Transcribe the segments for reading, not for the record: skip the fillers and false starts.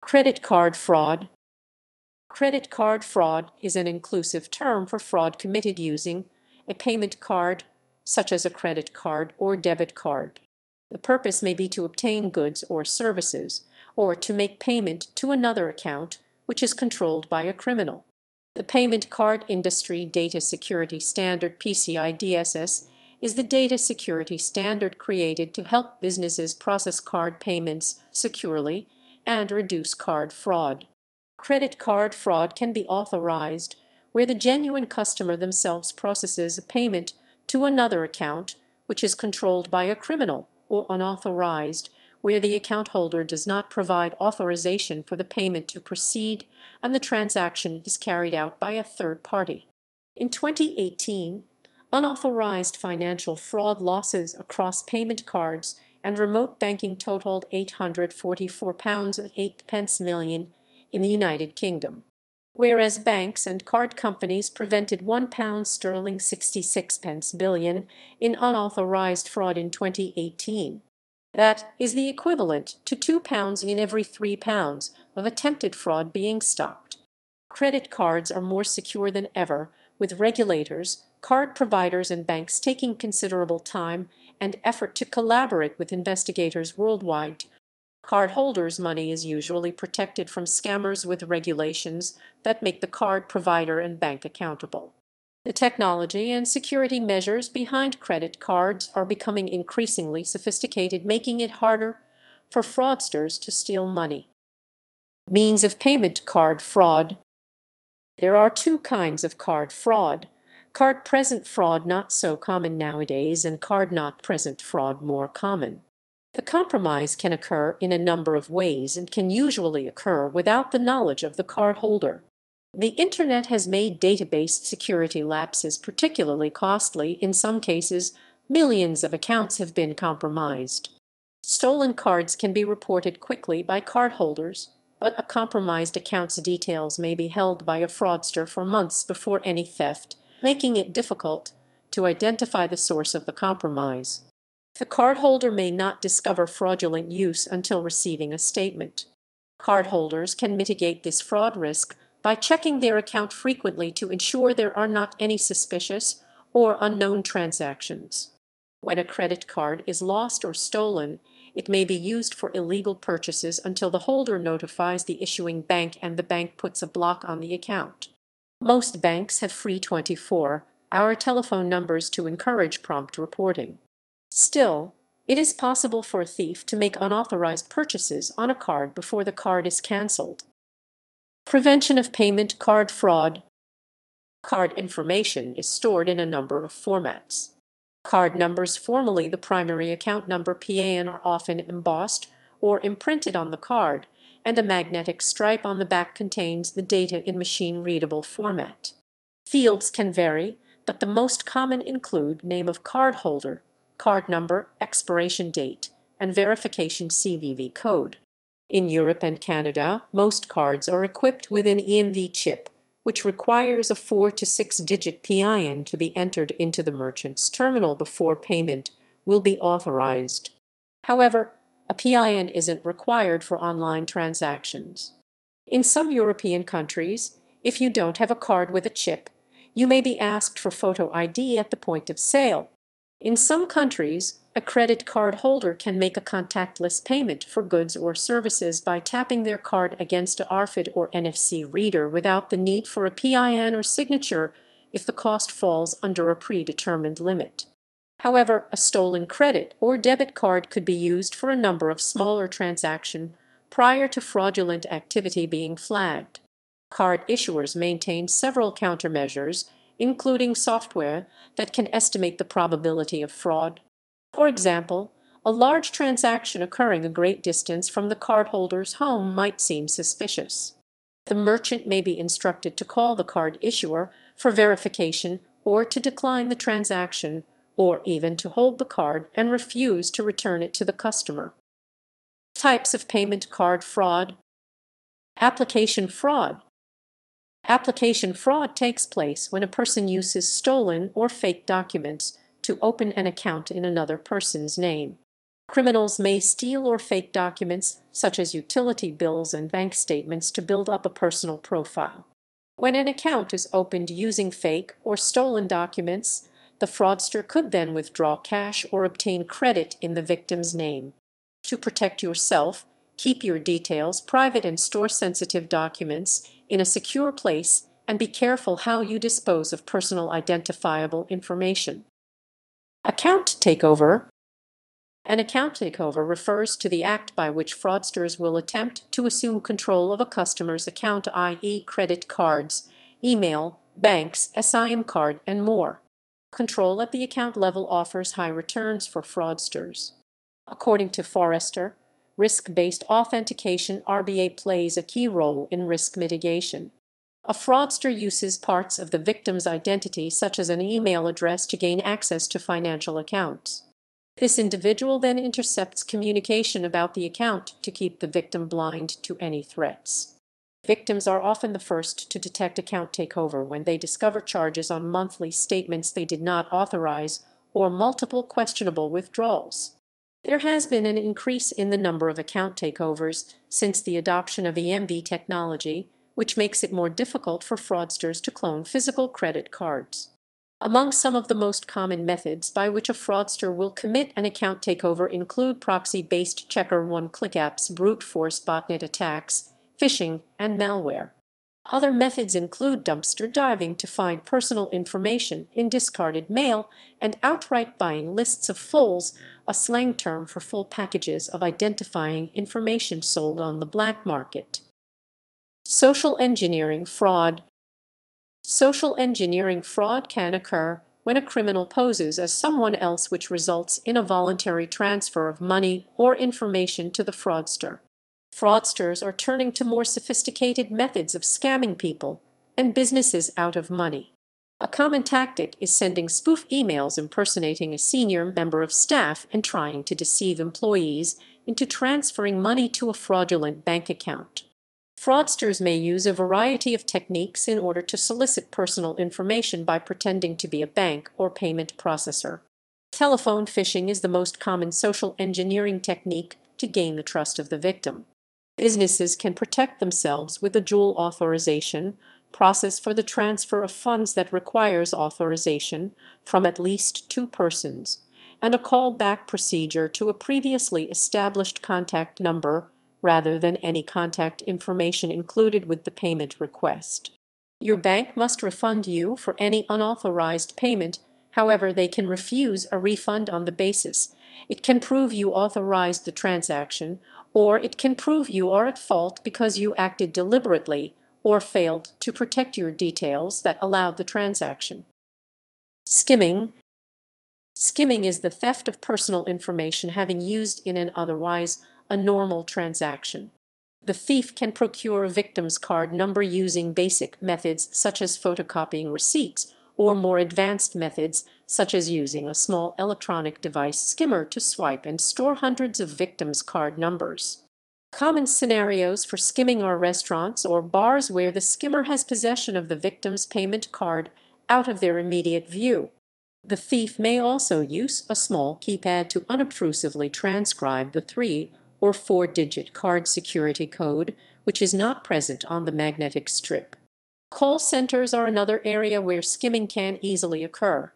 Credit card fraud. Credit card fraud is an inclusive term for fraud committed using a payment card, such as a credit card or debit card. The purpose may be to obtain goods or services, or to make payment to another account, which is controlled by a criminal. The Payment Card Industry Data Security Standard PCI DSS is the data security standard created to help businesses process card payments securely and reduce card fraud. Credit card fraud can be authorized where the genuine customer themselves processes a payment to another account, which is controlled by a criminal, or unauthorized, where the account holder does not provide authorization for the payment to proceed and the transaction is carried out by a third party. In 2018, unauthorized financial fraud losses across payment cards and remote banking totaled £844.08 million in the United Kingdom, whereas banks and card companies prevented £1.66 billion in unauthorized fraud in 2018. That is the equivalent to £2 in every £3 of attempted fraud being stopped. Credit cards are more secure than ever, with regulators, card providers and banks taking considerable time and effort to collaborate with investigators worldwide. Cardholders' money is usually protected from scammers with regulations that make the card provider and bank accountable. The technology and security measures behind credit cards are becoming increasingly sophisticated, making it harder for fraudsters to steal money. Means of payment card fraud. There are two kinds of card fraud: card-present fraud, not so common nowadays, and card-not-present fraud, more common. The compromise can occur in a number of ways and can usually occur without the knowledge of the cardholder. The Internet has made database security lapses particularly costly. In some cases, millions of accounts have been compromised. Stolen cards can be reported quickly by cardholders, but a compromised account's details may be held by a fraudster for months before any theft, making it difficult to identify the source of the compromise. The cardholder may not discover fraudulent use until receiving a statement. Cardholders can mitigate this fraud risk by checking their account frequently to ensure there are not any suspicious or unknown transactions. When a credit card is lost or stolen, it may be used for illegal purchases until the holder notifies the issuing bank and the bank puts a block on the account. Most banks have free 24-hour telephone numbers to encourage prompt reporting. Still, it is possible for a thief to make unauthorized purchases on a card before the card is cancelled. Prevention of payment card fraud. Card information is stored in a number of formats. Card numbers, formerly the primary account number PAN, are often embossed or imprinted on the card, and a magnetic stripe on the back contains the data in machine-readable format. Fields can vary, but the most common include name of cardholder, card number, expiration date, and verification CVV code. In Europe and Canada, most cards are equipped with an EMV chip, which requires a 4- to 6-digit PIN to be entered into the merchant's terminal before payment will be authorized. However, a PIN isn't required for online transactions. In some European countries, if you don't have a card with a chip, you may be asked for photo ID at the point of sale. In some countries, a credit card holder can make a contactless payment for goods or services by tapping their card against a RFID or NFC reader without the need for a PIN or signature if the cost falls under a predetermined limit. However, a stolen credit or debit card could be used for a number of smaller transactions prior to fraudulent activity being flagged. Card issuers maintain several countermeasures, including software that can estimate the probability of fraud. For example, a large transaction occurring a great distance from the cardholder's home might seem suspicious. The merchant may be instructed to call the card issuer for verification, or to decline the transaction, or even to hold the card and refuse to return it to the customer. Types of payment card fraud. Application fraud. Application fraud takes place when a person uses stolen or fake documents to open an account in another person's name. Criminals may steal or fake documents, such as utility bills and bank statements, to build up a personal profile. When an account is opened using fake or stolen documents, the fraudster could then withdraw cash or obtain credit in the victim's name. To protect yourself, keep your details private and store sensitive documents in a secure place and be careful how you dispose of personal identifiable information. Account takeover. An account takeover refers to the act by which fraudsters will attempt to assume control of a customer's account, i.e. credit cards, email, banks, SIM card, and more. Control at the account level offers high returns for fraudsters. According to Forrester, risk-based authentication (RBA) plays a key role in risk mitigation. A fraudster uses parts of the victim's identity, such as an email address, to gain access to financial accounts. This individual then intercepts communication about the account to keep the victim blind to any threats. Victims are often the first to detect account takeover when they discover charges on monthly statements they did not authorize or multiple questionable withdrawals. There has been an increase in the number of account takeovers since the adoption of EMV technology, which makes it more difficult for fraudsters to clone physical credit cards. Among some of the most common methods by which a fraudster will commit an account takeover include proxy-based checker one-click apps, brute force botnet attacks, phishing, and malware. Other methods include dumpster diving to find personal information in discarded mail and outright buying lists of fulls, a slang term for full packages of identifying information sold on the black market. Social engineering fraud. Social engineering fraud can occur when a criminal poses as someone else, which results in a voluntary transfer of money or information to the fraudster. Fraudsters are turning to more sophisticated methods of scamming people and businesses out of money. A common tactic is sending spoof emails impersonating a senior member of staff and trying to deceive employees into transferring money to a fraudulent bank account. Fraudsters may use a variety of techniques in order to solicit personal information by pretending to be a bank or payment processor. Telephone phishing is the most common social engineering technique to gain the trust of the victim. Businesses can protect themselves with a dual authorization process for the transfer of funds that requires authorization from at least two persons and a callback procedure to a previously established contact number, rather than any contact information included with the payment request. Your bank must refund you for any unauthorized payment. However, they can refuse a refund on the basis it can prove you authorized the transaction, or it can prove you are at fault because you acted deliberately or failed to protect your details that allowed the transaction. Skimming. Skimming is the theft of personal information having used in an otherwise a normal transaction. The thief can procure a victim's card number using basic methods such as photocopying receipts or more advanced methods such as using a small electronic device skimmer to swipe and store hundreds of victims' card numbers. Common scenarios for skimming are restaurants or bars where the skimmer has possession of the victim's payment card out of their immediate view. The thief may also use a small keypad to unobtrusively transcribe the 3- or 4-digit card security code, which is not present on the magnetic strip. Call centers are another area where skimming can easily occur.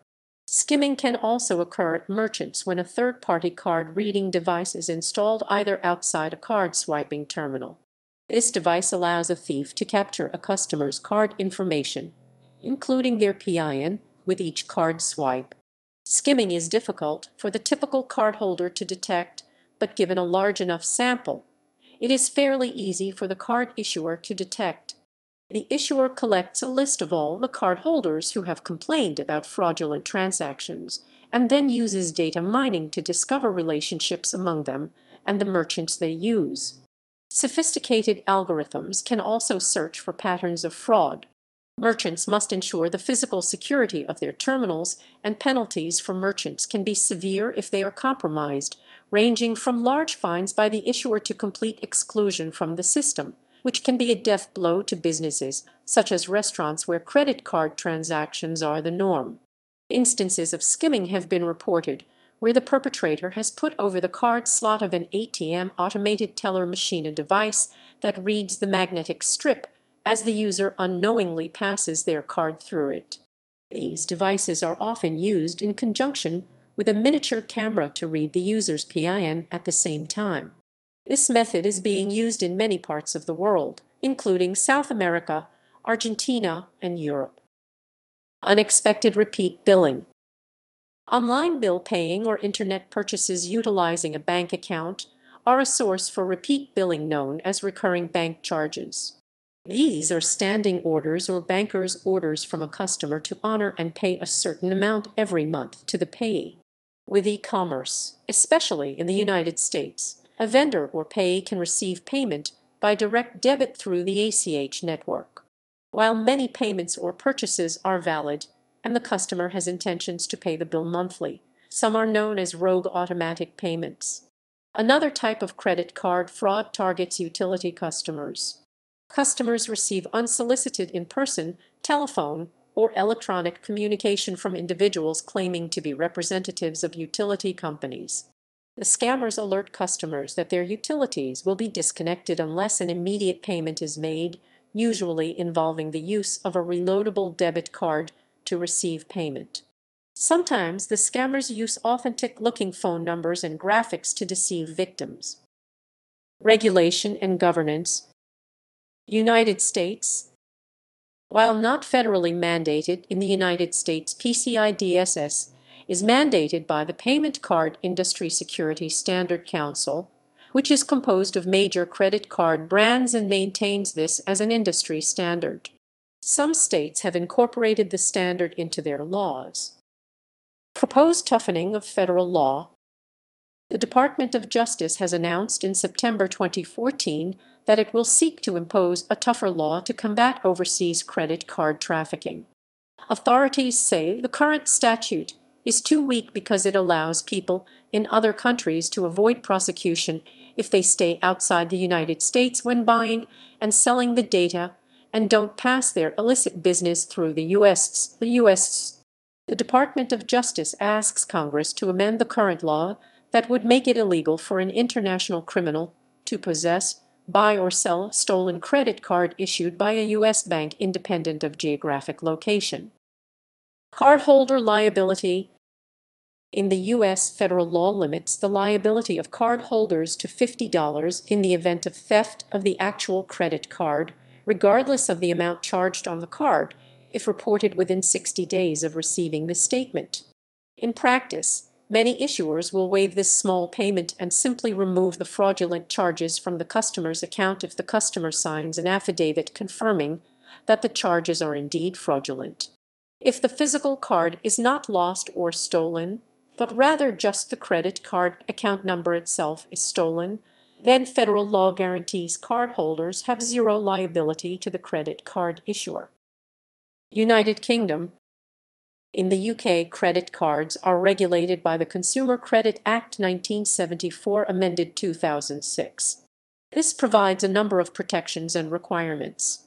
Skimming can also occur at merchants when a third-party card reading device is installed either outside a card swiping terminal. This device allows a thief to capture a customer's card information, including their PIN, with each card swipe. Skimming is difficult for the typical cardholder to detect, but given a large enough sample, it is fairly easy for the card issuer to detect. The issuer collects a list of all the cardholders who have complained about fraudulent transactions and then uses data mining to discover relationships among them and the merchants they use. Sophisticated algorithms can also search for patterns of fraud. Merchants must ensure the physical security of their terminals, and penalties for merchants can be severe if they are compromised, ranging from large fines by the issuer to complete exclusion from the system, which can be a death blow to businesses, such as restaurants where credit card transactions are the norm. Instances of skimming have been reported where the perpetrator has put over the card slot of an ATM automated teller machine a device that reads the magnetic strip as the user unknowingly passes their card through it. These devices are often used in conjunction with a miniature camera to read the user's PIN at the same time. This method is being used in many parts of the world, including South America, Argentina, and Europe. Unexpected repeat billing. Online bill paying or internet purchases utilizing a bank account are a source for repeat billing known as recurring bank charges. These are standing orders or bankers' orders from a customer to honor and pay a certain amount every month to the payee. With e-commerce, especially in the United States, a vendor or payee can receive payment by direct debit through the ACH network. While many payments or purchases are valid and the customer has intentions to pay the bill monthly, some are known as rogue automatic payments. Another type of credit card fraud targets utility customers. Customers receive unsolicited in-person, telephone, or electronic communication from individuals claiming to be representatives of utility companies. The scammers alert customers that their utilities will be disconnected unless an immediate payment is made, usually involving the use of a reloadable debit card to receive payment. Sometimes the scammers use authentic-looking phone numbers and graphics to deceive victims. Regulation and governance. United States. While not federally mandated in the United States, PCI DSS is mandated by the Payment Card Industry Security Standard Council, which is composed of major credit card brands and maintains this as an industry standard. Some states have incorporated the standard into their laws. Proposed toughening of federal law. The Department of Justice has announced in September 2014 that it will seek to impose a tougher law to combat overseas credit card trafficking. Authorities say the current statute is too weak because it allows people in other countries to avoid prosecution if they stay outside the United States when buying and selling the data and don't pass their illicit business through the U.S. The Department of Justice asks Congress to amend the current law that would make it illegal for an international criminal to possess, buy or sell a stolen credit card issued by a U.S. bank independent of geographic location. Cardholder liability. In the U.S., federal law limits the liability of cardholders to $50 in the event of theft of the actual credit card, regardless of the amount charged on the card, if reported within 60 days of receiving the statement. In practice, many issuers will waive this small payment and simply remove the fraudulent charges from the customer's account if the customer signs an affidavit confirming that the charges are indeed fraudulent. If the physical card is not lost or stolen, but rather just the credit card account number itself is stolen, then federal law guarantees cardholders have zero liability to the credit card issuer. United Kingdom. In the UK, credit cards are regulated by the Consumer Credit Act 1974, amended 2006. This provides a number of protections and requirements.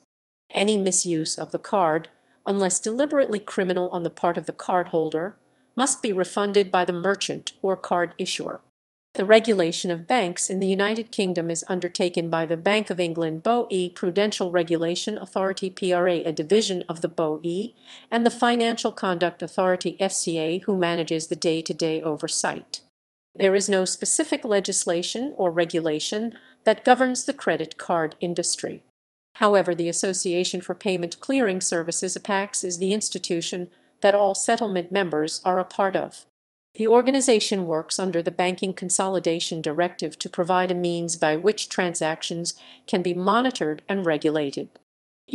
Any misuse of the card, unless deliberately criminal on the part of the cardholder, must be refunded by the merchant or card issuer. The regulation of banks in the United Kingdom is undertaken by the Bank of England BOE, Prudential Regulation Authority PRA, a division of the BOE, and the Financial Conduct Authority FCA, who manages the day-to-day oversight. There is no specific legislation or regulation that governs the credit card industry. However, the Association for Payment Clearing Services, APACS, is the institution that all settlement members are a part of. The organization works under the Banking Consolidation Directive to provide a means by which transactions can be monitored and regulated.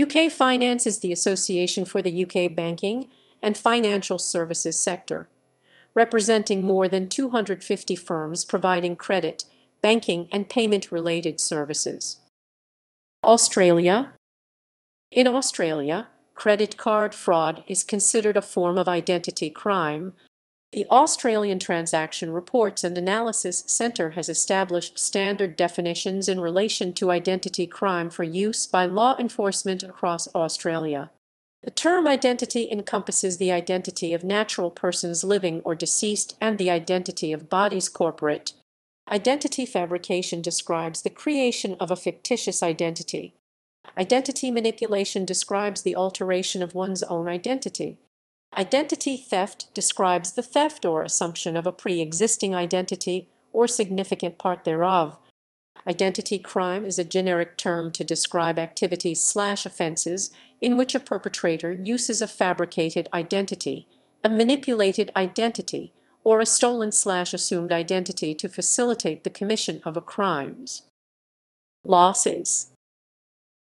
UK Finance is the association for the UK banking and financial services sector, representing more than 250 firms providing credit, banking, and payment-related services. Australia. In Australia, credit card fraud is considered a form of identity crime. The Australian Transaction Reports and Analysis Centre has established standard definitions in relation to identity crime for use by law enforcement across Australia. The term identity encompasses the identity of natural persons living or deceased and the identity of bodies corporate. Identity fabrication describes the creation of a fictitious identity. Identity manipulation describes the alteration of one's own identity. Identity theft describes the theft or assumption of a pre-existing identity or significant part thereof. Identity crime is a generic term to describe activities/offenses in which a perpetrator uses a fabricated identity, a manipulated identity, or a stolen/assumed identity to facilitate the commission of a crime. Losses.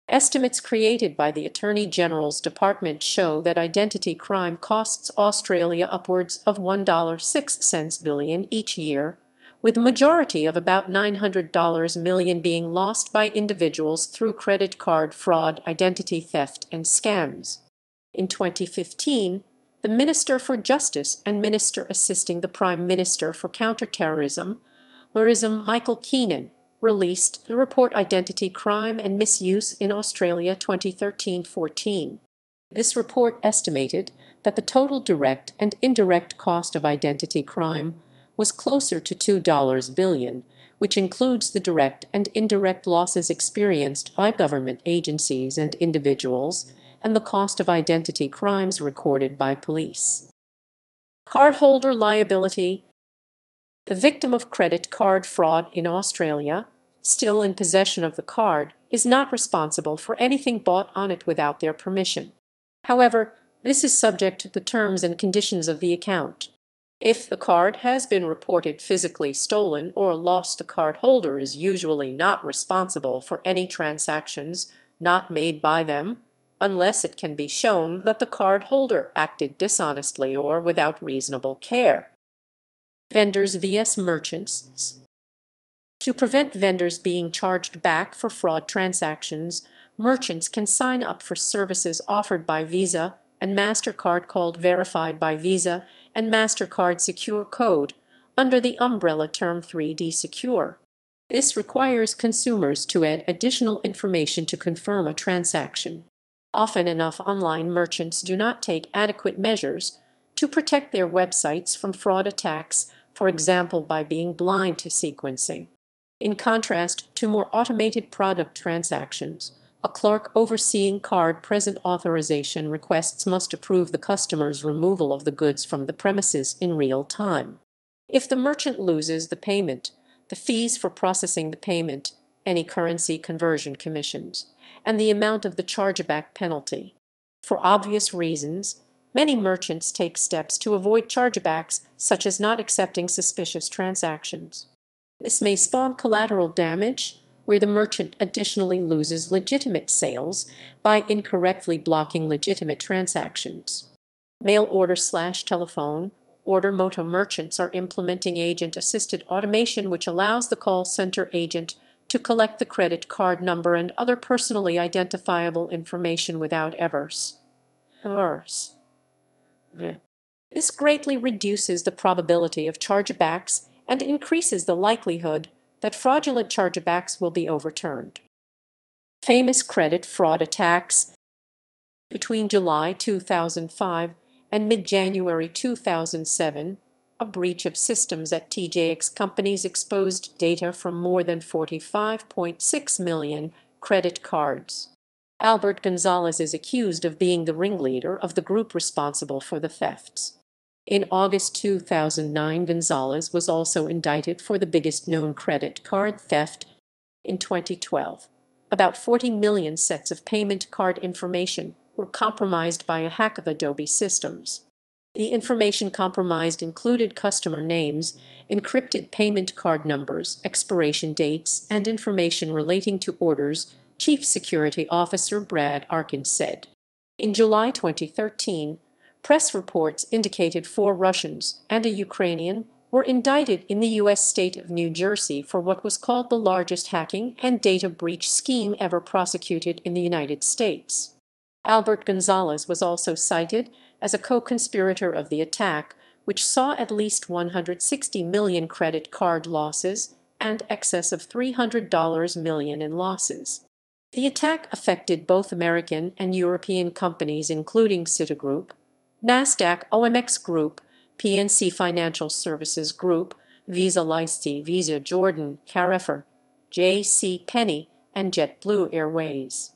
Estimates created by the Attorney General's Department show that identity crime costs Australia upwards of $1.06 billion each year, with the majority of about $900 million being lost by individuals through credit card fraud, identity theft, and scams. In 2015, the Minister for Justice and Minister assisting the Prime Minister for Counterterrorism, Michael Keenan, released the report Identity Crime and Misuse in Australia 2013-14. This report estimated that the total direct and indirect cost of identity crime was closer to $2 billion, which includes the direct and indirect losses experienced by government agencies and individuals, and the cost of identity crimes recorded by police. Cardholder liability. The victim of credit card fraud in Australia, still in possession of the card, is not responsible for anything bought on it without their permission. However, this is subject to the terms and conditions of the account. If the card has been reported physically stolen or lost, the cardholder is usually not responsible for any transactions not made by them, unless it can be shown that the cardholder acted dishonestly or without reasonable care. Vendors vs. merchants. To prevent vendors being charged back for fraud transactions, merchants can sign up for services offered by Visa and MasterCard called Verified by Visa and MasterCard Secure Code, under the umbrella term 3D Secure. This requires consumers to add additional information to confirm a transaction. Often enough, online merchants do not take adequate measures to protect their websites from fraud attacks, for example by being blind to sequencing. In contrast to more automated product transactions, a clerk overseeing card-present authorization requests must approve the customer's removal of the goods from the premises in real time. If the merchant loses the payment, the fees for processing the payment, any currency conversion commissions, and the amount of the chargeback penalty. For obvious reasons, many merchants take steps to avoid chargebacks, such as not accepting suspicious transactions. This may spawn collateral damage, where the merchant additionally loses legitimate sales by incorrectly blocking legitimate transactions. Mail order/telephone order. Motor merchants are implementing agent-assisted automation, which allows the call center agent to collect the credit card number and other personally identifiable information without errors. This greatly reduces the probability of chargebacks and increases the likelihood that fraudulent chargebacks will be overturned. Famous credit fraud attacks. Between July 2005 and mid-January 2007, a breach of systems at TJX companies exposed data from more than 45.6 million credit cards. Albert Gonzalez is accused of being the ringleader of the group responsible for the thefts. In August 2009, Gonzalez was also indicted for the biggest known credit card theft. In 2012, about 40 million sets of payment card information were compromised by a hack of Adobe Systems. The information compromised included customer names, encrypted payment card numbers, expiration dates, and information relating to orders, Chief Security Officer Brad Arkins said. In July 2013, press reports indicated 4 Russians and a Ukrainian were indicted in the U.S. state of New Jersey for what was called the largest hacking and data breach scheme ever prosecuted in the United States. Albert Gonzalez was also cited as a co-conspirator of the attack, which saw at least 160 million credit card losses and excess of $300 million in losses. The attack affected both American and European companies, including Citigroup, Nasdaq, OMX Group, PNC Financial Services Group, Visa Lysti, Visa Jordan, Carrefour, J.C. Penney, and JetBlue Airways.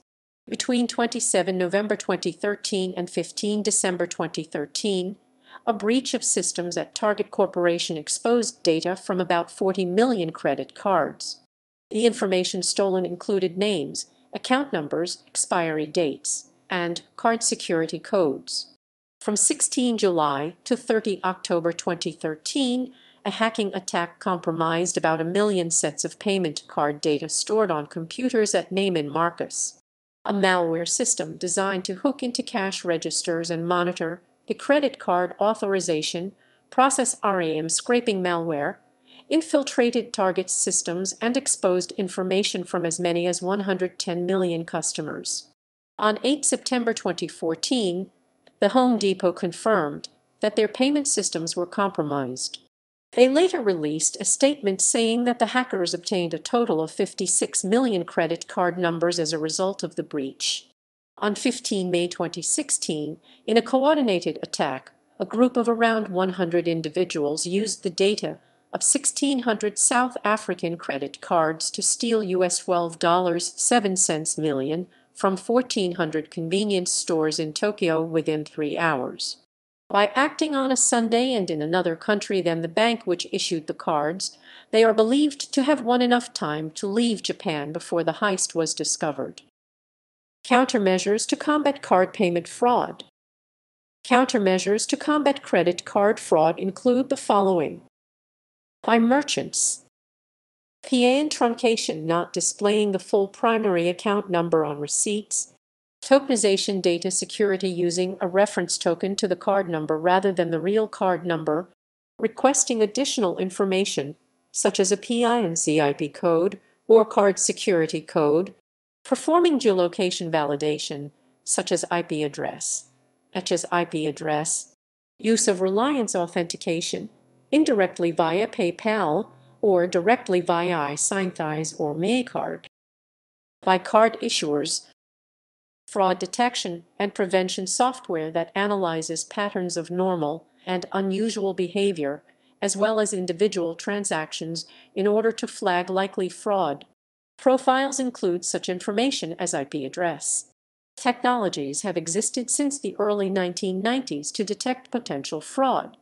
Between 27 November 2013 and 15 December 2013, a breach of systems at Target Corporation exposed data from about 40 million credit cards. The information stolen included names, account numbers, expiry dates, and card security codes. From 16 July to 30 October 2013, a hacking attack compromised about 1 million sets of payment card data stored on computers at Neiman Marcus, a malware system designed to hook into cash registers and monitor the credit card authorization, process RAM scraping malware, infiltrated Target's systems, and exposed information from as many as 110 million customers. On 8 September 2014, the Home Depot confirmed that their payment systems were compromised. They later released a statement saying that the hackers obtained a total of 56 million credit card numbers as a result of the breach. On 15 May 2016, in a coordinated attack, a group of around 100 individuals used the data of 1,600 South African credit cards to steal US $12.07 million from 1,400 convenience stores in Tokyo within 3 hours. By acting on a Sunday and in another country than the bank which issued the cards, they are believed to have won enough time to leave Japan before the heist was discovered. Countermeasures to combat card payment fraud. Countermeasures to combat credit card fraud include the following. By merchants. PAN truncation, not displaying the full primary account number on receipts. Tokenization data security, using a reference token to the card number rather than the real card number. Requesting additional information, such as a PIN/CIP code or card security code. Performing geolocation validation, such as IP address, use of reliance authentication, indirectly via PayPal or directly via iSignThais or MayCard. By card issuers. Fraud detection and prevention software that analyzes patterns of normal and unusual behavior, as well as individual transactions, in order to flag likely fraud. Profiles include such information as IP address. Technologies have existed since the early 1990s to detect potential fraud.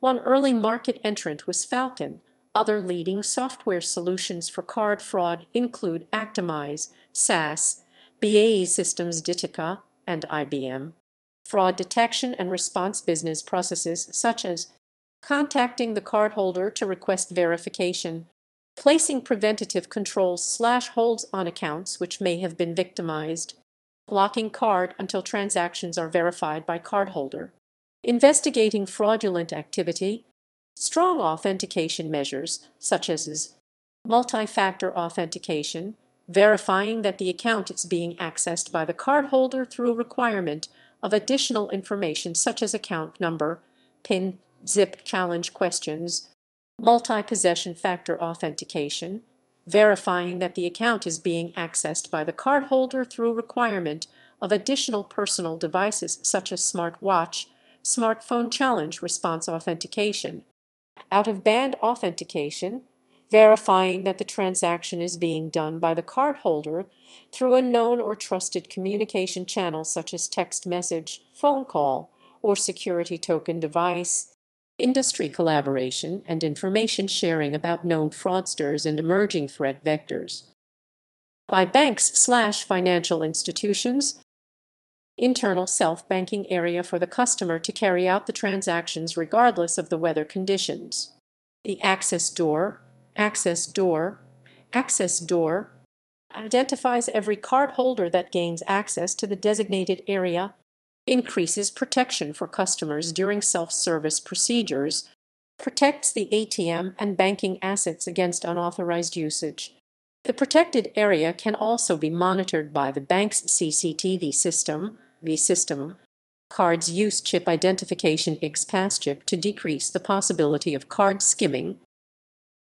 One early market entrant was Falcon. Other leading software solutions for card fraud include Actimize, SAS, BAE Systems, Ditica, and IBM. Fraud detection and response business processes, such as contacting the cardholder to request verification, placing preventative controls/holds on accounts which may have been victimized, blocking card until transactions are verified by cardholder, investigating fraudulent activity, strong authentication measures such as multi-factor authentication, verifying that the account is being accessed by the cardholder through requirement of additional information such as account number, PIN, zip, challenge questions, multi-possession factor authentication, verifying that the account is being accessed by the cardholder through requirement of additional personal devices such as smartwatch, smartphone challenge response authentication, out-of-band authentication, verifying that the transaction is being done by the cardholder through a known or trusted communication channel such as text message, phone call, or security token device, industry collaboration and information sharing about known fraudsters and emerging threat vectors. By banks/financial institutions. Internal self-banking area for the customer to carry out the transactions regardless of the weather conditions. The access door identifies every cardholder that gains access to the designated area, increases protection for customers during self-service procedures, protects the ATM and banking assets against unauthorized usage. The protected area can also be monitored by the bank's CCTV system, V-System. Cards use chip identification, XPassChip, to decrease the possibility of card skimming.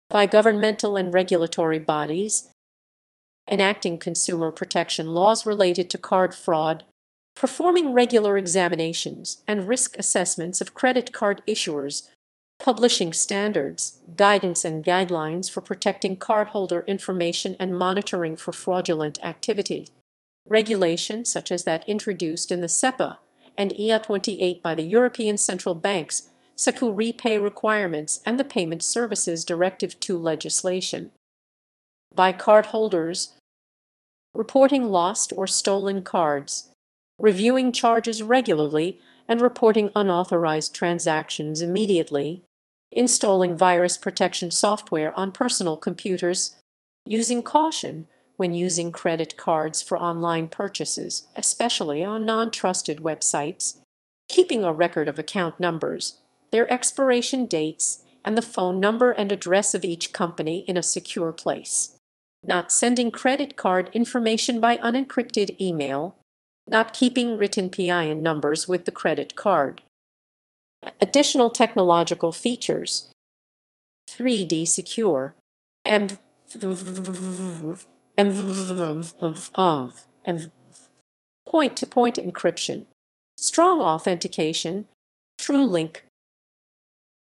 By governmental and regulatory bodies. enacting consumer protection laws related to card fraud, performing regular examinations and risk assessments of credit card issuers, publishing standards, guidance and guidelines for protecting cardholder information and monitoring for fraudulent activity. Regulations such as that introduced in the SEPA and EIA 28 by the European Central Bank's SECU repay requirements and the Payment Services Directive 2 legislation. By cardholders, reporting lost or stolen cards, reviewing charges regularly, and reporting unauthorized transactions immediately, installing virus protection software on personal computers, using caution when using credit cards for online purchases, especially on non-trusted websites, keeping a record of account numbers, their expiration dates, and the phone number and address of each company in a secure place, not sending credit card information by unencrypted email, not keeping written PIN numbers with the credit card. Additional technological features: 3D Secure, point-to-point encryption, strong authentication, TrueLink,